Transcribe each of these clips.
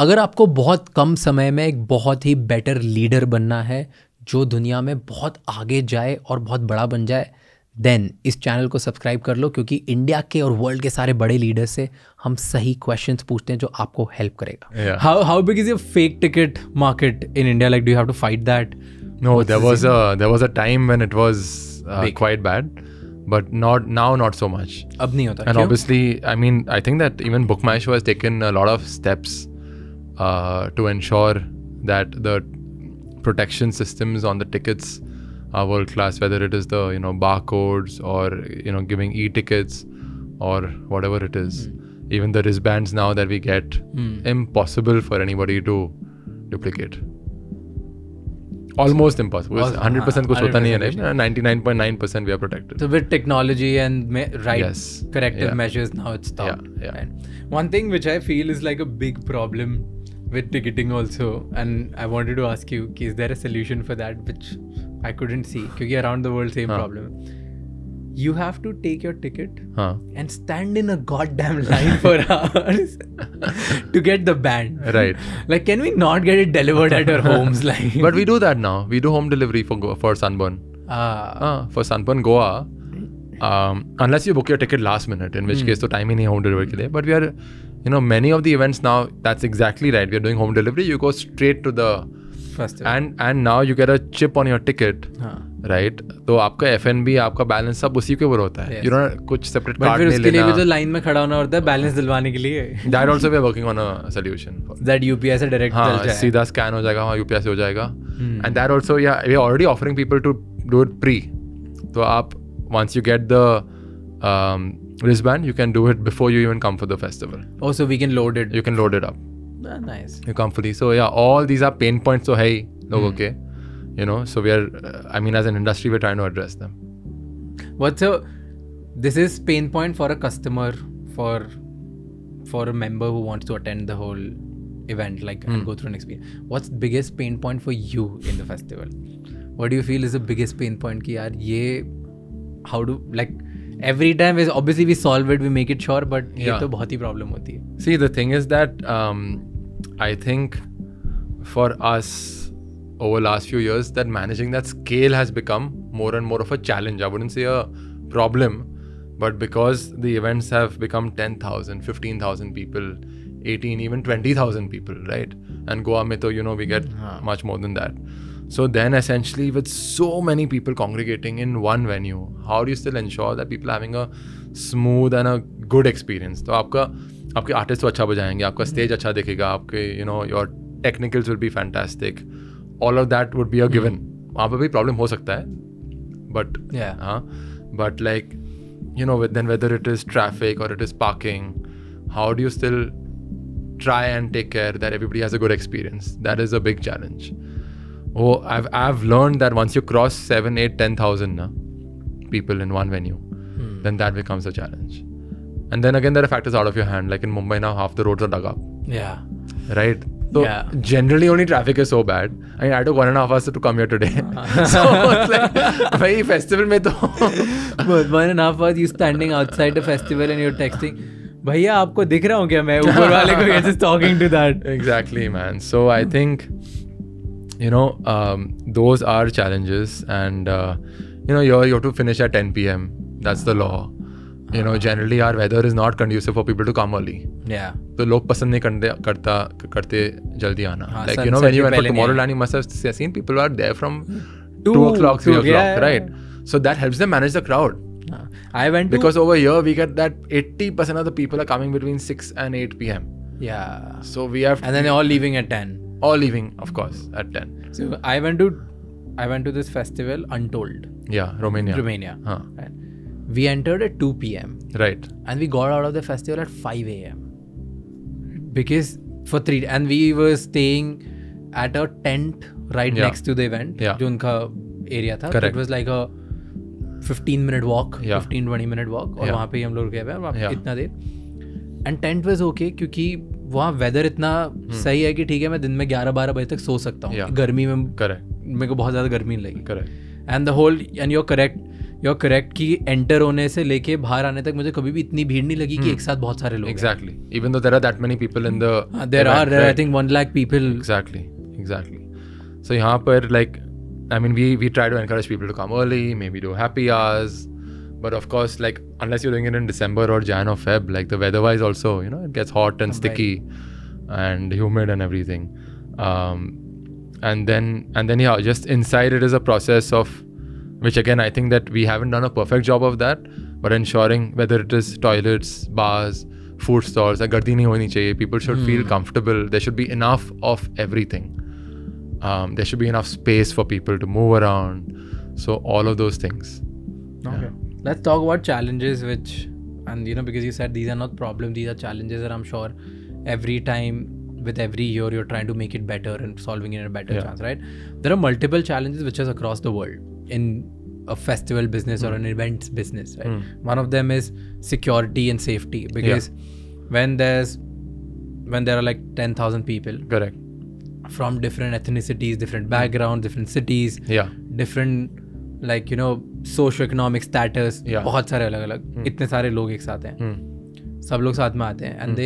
अगर आपको बहुत कम समय में एक बहुत ही बेटर लीडर बनना है जो दुनिया में बहुत आगे जाए और बहुत बड़ा बन जाए, देन इस चैनल को सब्सक्राइब कर लो, क्योंकि इंडिया के और वर्ल्ड के सारे बड़े लीडर्स से हम सही क्वेश्चंस पूछते हैं जो आपको हेल्प करेगा. How big is your fake ticket market in India? Like do you have to fight that? No, there was a time when it was quite bad, but not so much. Ab nahi hota. And obviously, I mean, I think that even Bookmash has taken a lot of steps to ensure that the protection systems on the tickets are world class, whether it is the, you know, barcodes or, you know, giving e-tickets or whatever it is. Even the wristbands now that we get, impossible for anybody to duplicate. Almost impossible. 100% कुछ होता नहीं है, नहीं. 99.9% we are protected. So with technology and corrective measures, now it's stopped. And one thing which I feel is like a big problem with ticketing also, and I wanted to ask you, is there a solution for that, which I couldn't see, क्योंकि around the world same problem. You have to take your ticket and stand in a goddamn line for hours to get the band. Right. Like, can we not get it delivered at our homes? Like, but we do that now. We do home delivery for Sunburn. For Sunburn Goa, unless you book your ticket last minute, in which case तो time ही नहीं home delivery के लिए. But we are, you know, many of the events now. That's exactly right. We are doing home delivery. You go straight to the festival. And now you get a chip on your ticket. Right तो आपका FNB, आपका balance सब उसी के ऊपर होता है. You know कुछ सेपरेट कार्ड नहीं लेना, उसके लिए भी तो लाइन में खड़ा होना होता है बैलेंस दिलवाने के लिए. That also we are working on a solution that UPI से डायरेक्ट चल जाए, सीधा स्कैन हो जाएगा, हां यूपीआई से हो जाएगा. And that also yeah we are already offering people to do it pre. तो आप once you get the wristband, you can do it before you even come for the festival. Oh, so we can load it. You can load it up. Nice. You come free. So yeah all these are pain points तो है ही लोगों के, you know, so we are, I mean, as an industry we're trying to address them. What's a, this is pain point for a customer, for a member who wants to attend the whole event, like and go through an experience. What's the biggest pain point for you in the festival? What do you feel is the biggest pain point? Ki yaar ye, how do, like, every time is obviously we solve it, we make it sure, but ye to bahut hi problem hoti hai. See, the thing is that I think for us over last few years, that managing that scale has become more and more of a challenge. I wouldn't say a problem, but because the events have become 10,000, 15,000 people, 18, even 20,000 people, right? And Goa mein to, you know, we get much more than that. So then essentially with so many people congregating in one venue, how do you still ensure that people are having a smooth and a good experience? So आपके artists तो अच्छा बजाएंगे, आपका stage अच्छा दिखेगा, आपके, you know, your technicals will be fantastic. All of that would be a given. वहाँ पे भी problem हो सकता है, but but like, you know, then whether it is traffic or it is parking, how do you still try and take care that everybody has a good experience? That is a big challenge. Oh, I've learned that once you cross 7, 8, 10,000 people in one venue, then that becomes a challenge. And then again, there are factors out of your hand. Like in Mumbai now, half the roads are dug up. Right. So generally only traffic is so bad. I mean, I took 1.5 hours to come here today. So it's like, भाई festival में तो 1.5 hours you standing outside the festival and you're texting. भैया आपको दिख रहा हूँ क्या मैं ऊपर वाले को? You're just talking to that. Exactly, man. So I think, you know, those are challenges, and you know, you have to finish at 10 PM. That's the law. You know, generally our weather is not conducive for people to come early. तो लोग पसंद नहीं करते जल्दी आना. Like, you know, when you went for Tomorrowland, you must have seen people are there from 2 o'clock, 3 o'clock, right? So that helps them manage the crowd. I went because over here we get that 80% of the people are coming between 6 and 8 PM. So we have, and then all leaving at 10. All leaving, of course, at 10. So I went to this festival, Untold. Romania. Right. We entered at 2 PM. Right. And we got out of the festival at 5 AM. Because for 3 and we were staying at a tent right next to the event. जो उनका area था. Correct. It was like a 15-minute walk, 15-20 minute walk. और वहाँ पे हम लोग रुके हुए हैं. वहाँ इतना देर. And tent was okay क्योंकि वहाँ weather इतना सही है कि ठीक है मैं दिन में 11-12 बजे तक सो सकता हूँ. गर्मी में. Correct. मेरे को बहुत ज़्यादा गर्मी लगी. Correct. And the whole, and you're correct. You are correct कि एंटर होने से लेके बाहर आने तक मुझे कभी भी इतनी भीड़ नहीं लगी कि एक साथ बहुत सारे लोग. Exactly, even though there are that many people in the, there are I think 1 lakh people. Exactly exactly. So यहाँ पर like I mean, we try to encourage people to come early, maybe do happy hours, but of course, like unless you're doing it in December or Jan or Feb, like the weather-wise also, you know, it gets hot and sticky, and humid and everything. And then yeah, just inside it is a process of, which again I think that we haven't done a perfect job of that, but ensuring whether it is toilets, bars, food stalls, like gardi nahi honi chahiye. People should feel comfortable. There should be enough of everything. There should be enough space for people to move around, so all of those things. Okay, yeah. Let's talk about challenges, which, and you know, because you said these are not problems, these are challenges, and I'm sure every time with every year you're trying to make it better and solving it in a better chance, right? There are multiple challenges which is across the world in a festival business or an events business, right? One of them is security and safety, because when there are like 10,000 people, correct, from different ethnicities, different backgrounds, different cities, different, like, you know, socio-economic status, बहुत सारे अलग-अलग, इतने सारे लोग एक साथ हैं, सब लोग साथ में आते हैं, and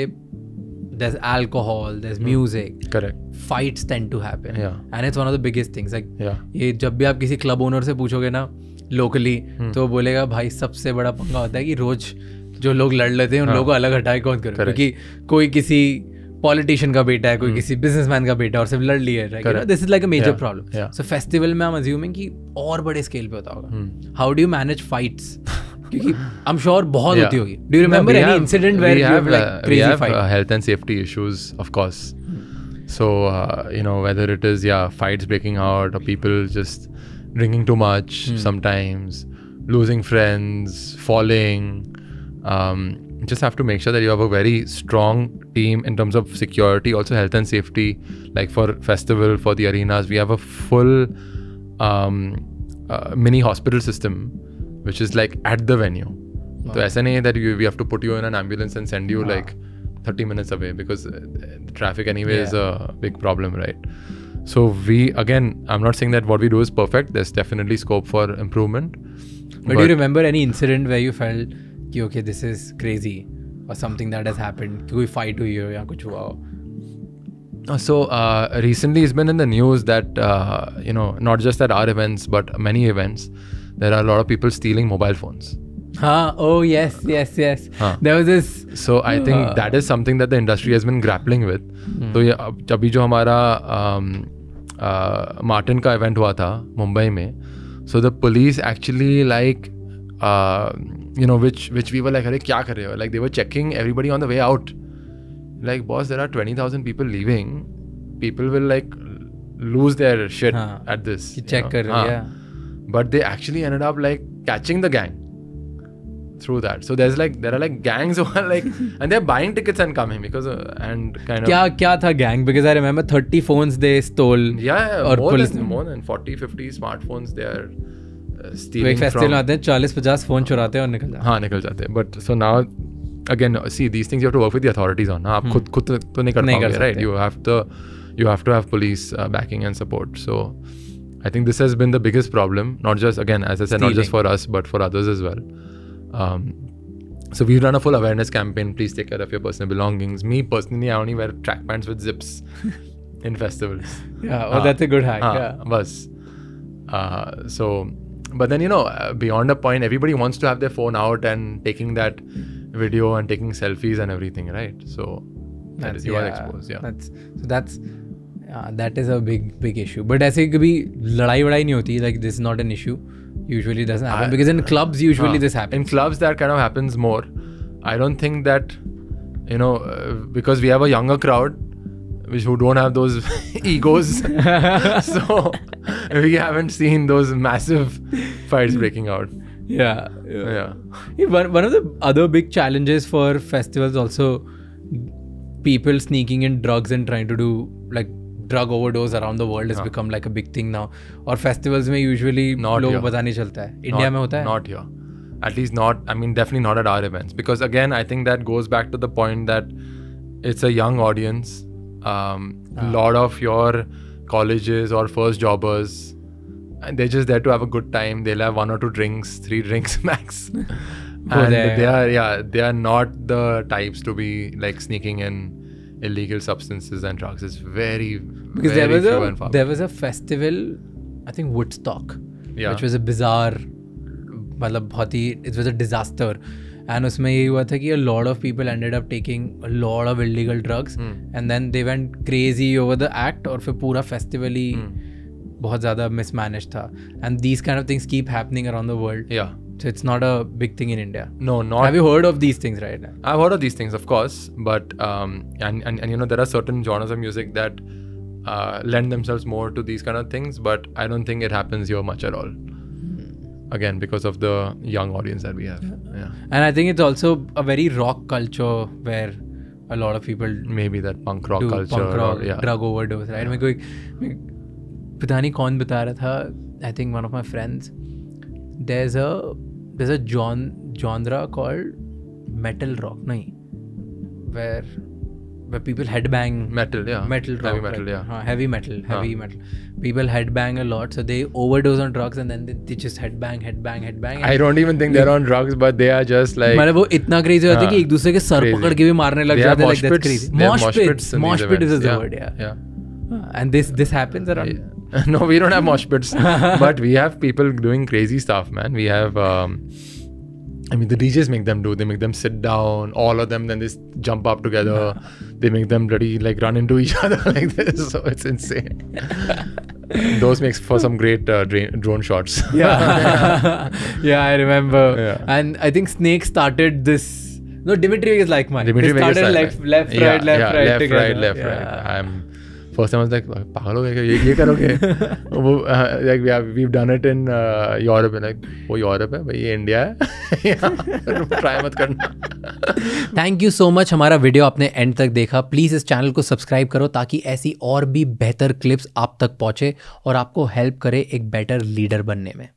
there's alcohol, there's music, correct, fights tend to happen, and it's one of the biggest things, like, ये जब भी आप किसी club owner से पूछोगे ना, locally, तो बोलेगा भाई सबसे बड़ा पंगा होता है कि रोज जो लोग लड़ लेते हैं उन लोगों को अलग हटाए कौन करे, क्योंकि कोई किसी पॉलिटिशियन का बेटा है, कोई किसी बिजनेसमैन का बेटा, और सिर्फ लड़ लिया है. This is like a major problem. So festival में आई एम अज्यूमिंग कि और बड़े स्केल पे होता होगा. How do you manage fights, क्योंकि आई एम श्योर बहुत होती होगी. Do you remember any incident where you have like crazy fight? Health and safety issues of course. So you know, whether it is fights breaking out और people just drinking too much, sometimes losing friends, following. You just have to make sure that you have a very strong team in terms of security, also health and safety. Like for festival, for the arenas, we have a full mini hospital system, which is like at the venue. So ऐसा नहीं है that we have to put you in an ambulance and send you like 30 minutes away, because the traffic anyway is a big problem, right? So we, again, I'm not saying that what we do is perfect. There's definitely scope for improvement. But do you remember any incident where you felt कि okay, this is crazy or something that has happened, कोई fight हुई हो या कुछ हुआ हो? So recently it's been in the news that you know, not just at our events but many events, there are a lot of people stealing mobile phones. Huh? Oh yes, yes, yes. There was this. So I think that is something that the industry has been grappling with. तो ये अभी जो हमारा Martin का event हुआ था मुंबई में, so the police actually like you know, which we were like, "Arey, kya kar rahe ho?" Like they were checking everybody on the way out. Like, boss, there are 20,000 people leaving. People will like lose their shit at this. Check kar rahe, But they actually ended up like catching the gang through that. So there's like, there are like gangs who are like, and they're buying tickets and coming because and kind of. Kya tha gang? Because I remember 30 phones they stole. Yeah, more than 40-50 smartphones they are. तो एक festival आते हैं 40-50 phone चुराते हैं और निकल जाते हैं. निकल जाते हैं. But so now again see these things you have to work with the authorities on. आप खुद तो नहीं कर पाओगे, right? You have to have police backing and support. So I think this has been the biggest problem, not just, again as I said, not just for us but for others as well. So we've done a full awareness campaign. Please take care of your personal belongings. Me personally, I only wear track pants with zips in festivals. Yeah, oh, that's a good hack. Yeah, बस. So but then, you know, beyond a point, everybody wants to have their phone out and taking that video and taking selfies and everything, right? So that's, you are exposed. That is a big issue. But ऐसे कभी लड़ाई नहीं होती, like this is not an issue. Usually doesn't happen because in clubs usually this happens. In clubs that kind of happens more. I don't think that, you know, because we have a younger crowd who don't have those egos, so we haven't seen those massive fights breaking out. Yeah. One of the other big challenges for festivals also, people sneaking in drugs and trying to do like drug overdose around the world has become like a big thing now. Or festivals में usually लोगों पता नहीं चलता है. India में होता है? Not here. At least not. I mean, definitely not at our events, because again, I think that goes back to the point that it's a young audience. Lot of your colleges or first jobbers And they're just there to have a good time. They'll have one or two drinks, 3 drinks max. And they are not the types to be like sneaking in illegal substances and drugs. It's very, because very few and far. There was a festival, I think Woodstock, which was a bizarre, it was a disaster. And usme yehi hua tha ki a lot of people ended up taking a lot of illegal drugs, and then they went crazy over the act, और फिर पूरा festival ही बहुत ज़्यादा mismanaged था. And these kind of things keep happening around the world. Yeah. So it's not a big thing in India. No, not. Have you heard of these things right now? I've heard of these things, of course, but and you know, there are certain genres of music that lend themselves more to these kind of things, but I don't think it happens here much at all. Again, because of the young audience that we have. Yeah. And I think it's also a very rock culture where a lot of people maybe that punk rock culture, punk rock, or, drug overdose, right? I don't know who was telling me. I think one of my friends. There's a genre called metal rock, where people headbang. Metal, yeah. Metal rock. Heavy metal, yeah. Heavy metal. People headbang a lot, so they overdose on drugs and then they just headbang. I don't even think they're on drugs, but they are just like. मतलब वो इतना crazy होते कि एक दूसरे के sir पकड़ के भी मारने लग जाते हैं. Like that's crazy. Mosh pit is the word, yeah. And this happens around. Yeah. No, we don't have mosh pits, but we have people doing crazy stuff, man. We have, I mean, the DJs make them do. They make them sit down, all of them. Then they jump up together. They make them bloody like run into each other like this. So it's insane. Those makes for some great drone shots. Yeah, yeah, I remember. Yeah. And I think Snake started this. No, Dimitri Vegas like mine. Dimitri Vegas started left, right, together. First time I was like, "Pagal ho gaye kya? ये करोगे?" वो like we've done it in Europe, and like वो Europe है, भाई ये India है, try मत करना. Thank you so much हमारा वीडियो आपने एंड तक देखा. Please इस चैनल को सब्सक्राइब करो ताकि ऐसी और भी बेहतर क्लिप्स आप तक पहुँचे और आपको हेल्प करे एक बेटर लीडर बनने में.